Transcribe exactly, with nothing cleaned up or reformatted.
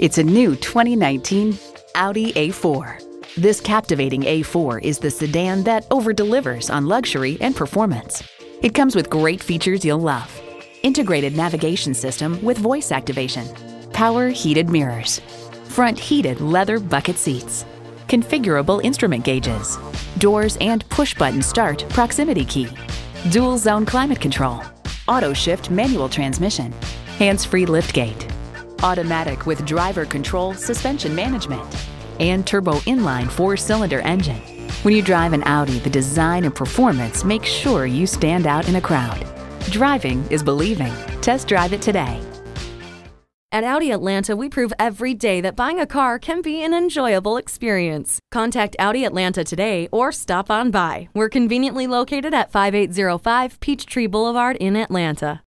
It's a new twenty nineteen Audi A four. This captivating A four is the sedan that over-delivers on luxury and performance. It comes with great features you'll love. Integrated navigation system with voice activation, power heated mirrors, front heated leather bucket seats, configurable instrument gauges, doors and push-button start proximity key, dual zone climate control, auto shift manual transmission, hands-free liftgate, automatic with driver control suspension management, and turbo inline four-cylinder engine. When you drive an Audi, the design and performance make sure you stand out in a crowd. Driving is believing. Test drive it today. At Audi Atlanta, we prove every day that buying a car can be an enjoyable experience. Contact Audi Atlanta today or stop on by. We're conveniently located at five eight zero five Peachtree Boulevard in Atlanta.